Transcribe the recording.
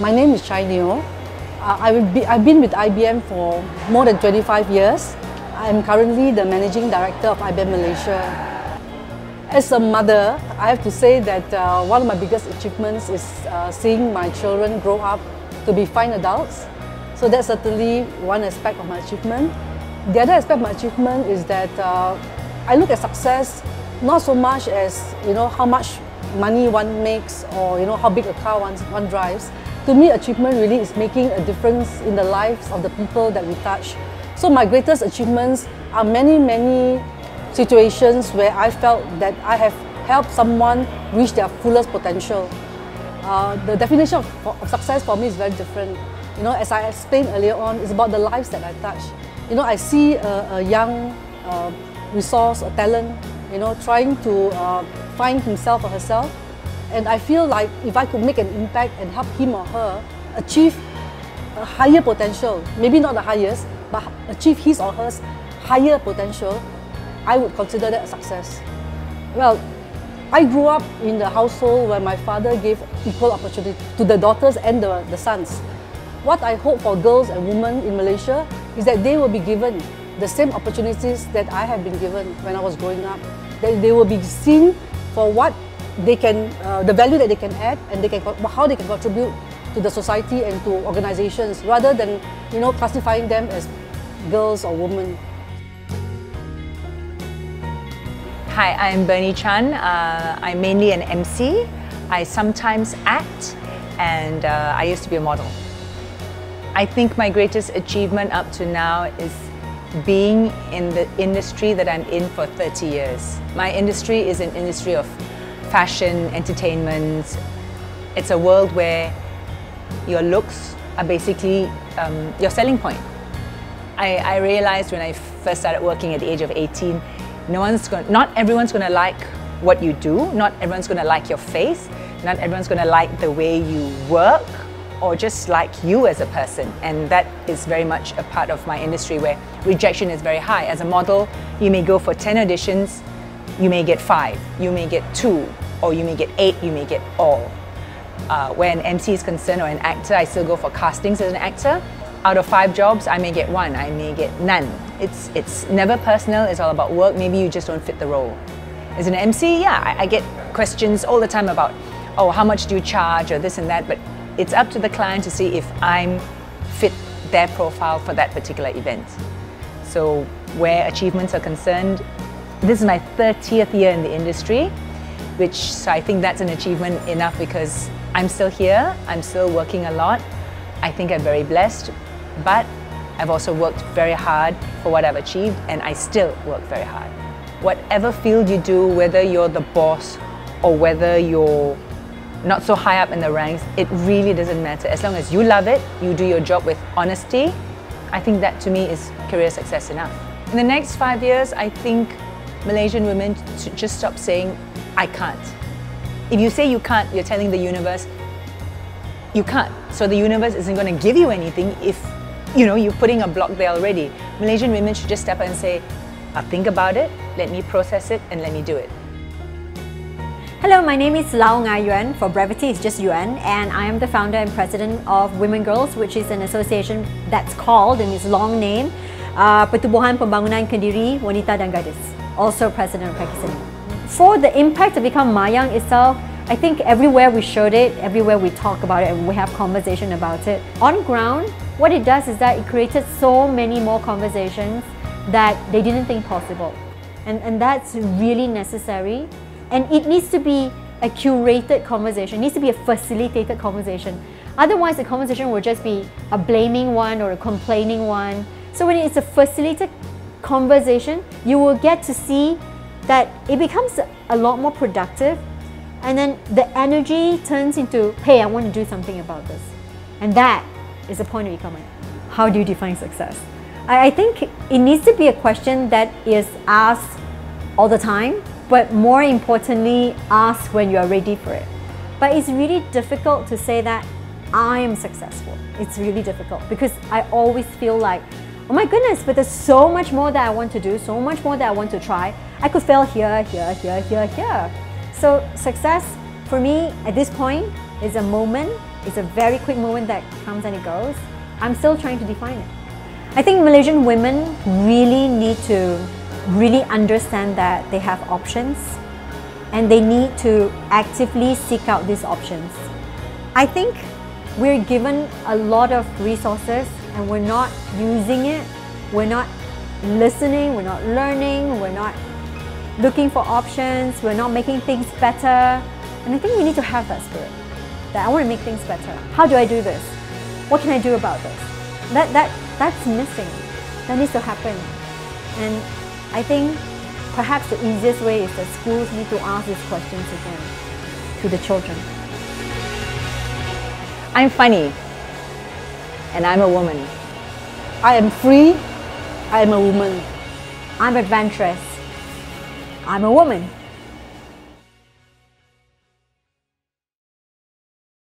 My name is Chye Neo. I've been with IBM for more than 25 years. I'm currently the Managing Director of IBM Malaysia. As a mother, I have to say that one of my biggest achievements is seeing my children grow up to be fine adults. So that's certainly one aspect of my achievement. The other aspect of my achievement is that I look at success not so much as, you know, how much money one makes or, you know, how big a car one drives. To me, achievement really is making a difference in the lives of the people that we touch. So my greatest achievements are many situations where I felt that I have helped someone reach their fullest potential. The definition of success for me is very different. You know, as I explained earlier on, it's about the lives that I touch. You know, I see a young resource or talent, you know, trying to find himself or herself. And I feel like if I could make an impact and help him or her achieve a higher potential, maybe not the highest, but achieve his or her higher potential, I would consider that a success. Well, I grew up in the household where my father gave equal opportunity to the daughters and the sons. What I hope for girls and women in Malaysia is that they will be given the same opportunities that I have been given when I was growing up. That they will be seen for what they can, the value that they can add, and they can, how they can contribute to the society and to organizations, rather than, you know, classifying them as girls or women. Hi, I'm Bernie Chan. I'm mainly an MC. I sometimes act, and I used to be a model. I think my greatest achievement up to now is being in the industry that I'm in for 30 years. My industry is an industry of fashion, entertainment. It's a world where your looks are basically your selling point. I realized when I first started working at the age of 18, not everyone's going to like what you do, not everyone's going to like your face, not everyone's going to like the way you work, or just like you as a person. And that is very much a part of my industry where rejection is very high. As a model, you may go for 10 auditions, you may get 5, you may get 2, or you may get 8, you may get all. Where an MC is concerned, or an actor, I still go for castings as an actor. Out of 5 jobs, I may get 1, I may get none. It's never personal, it's all about work. Maybe you just don't fit the role. As an MC, yeah, I get questions all the time about, oh, how much do you charge, or this and that, but it's up to the client to see if I'm fit their profile for that particular event. So where achievements are concerned, this is my 30th year in the industry, which, so I think that's an achievement enough, because I'm still here, I'm still working a lot. I think I'm very blessed, but I've also worked very hard for what I've achieved, and I still work very hard. Whatever field you do, whether you're the boss or whether you're not so high up in the ranks, it really doesn't matter. As long as you love it, you do your job with honesty, I think that to me is career success enough. In the next 5 years, I think Malaysian women should just stop saying, I can't. If you say you can't, you're telling the universe, you can't. So the universe isn't going to give you anything if, you know, you're putting a block there already. Malaysian women should just step up and say, I'll think about it, let me process it, and let me do it. Hello, my name is Low Ngai Yuen, for brevity it's just Yuen, and I am the founder and president of Women Girls, which is an association that's called, in its long name, Pertubuhan Pembangunan Kendiri, Wanita dan Gadis, also president of Pakistan. For the impact of Ikram Mayang itself, I think everywhere we showed it, everywhere we talk about it, and we have conversation about it. On ground, what it does is that it created so many more conversations that they didn't think possible. And that's really necessary. And it needs to be a curated conversation, it needs to be a facilitated conversation. Otherwise, the conversation will just be a blaming one or a complaining one. So when it's a facilitated conversation, you will get to see that it becomes a lot more productive, and then the energy turns into, hey, I want to do something about this. And that is the point of e-commerce. How do you define success? I think it needs to be a question that is asked all the time, but more importantly, ask when you are ready for it. But it's really difficult to say that I am successful. It's really difficult, because I always feel like, oh my goodness, but there's so much more that I want to do, so much more that I want to try. I could fail here, here, here, here, here. So success for me at this point is a moment It's a very quick movement that comes and it goes. I'm still trying to define it. I think Malaysian women really need to really understand that they have options and they need to actively seek out these options. I think we're given a lot of resources and we're not using it. We're not listening, we're not learning, we're not looking for options, we're not making things better. And I think we need to have that spirit, that I want to make things better. How do I do this? What can I do about this? That's missing. That needs to happen. And I think perhaps the easiest way is that schools need to ask these questions again to the children. I'm funny, and I'm a woman. I am free, I am a woman. I'm adventurous, I'm a woman.